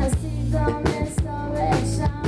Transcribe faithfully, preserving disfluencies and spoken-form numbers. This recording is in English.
I see the misdirection.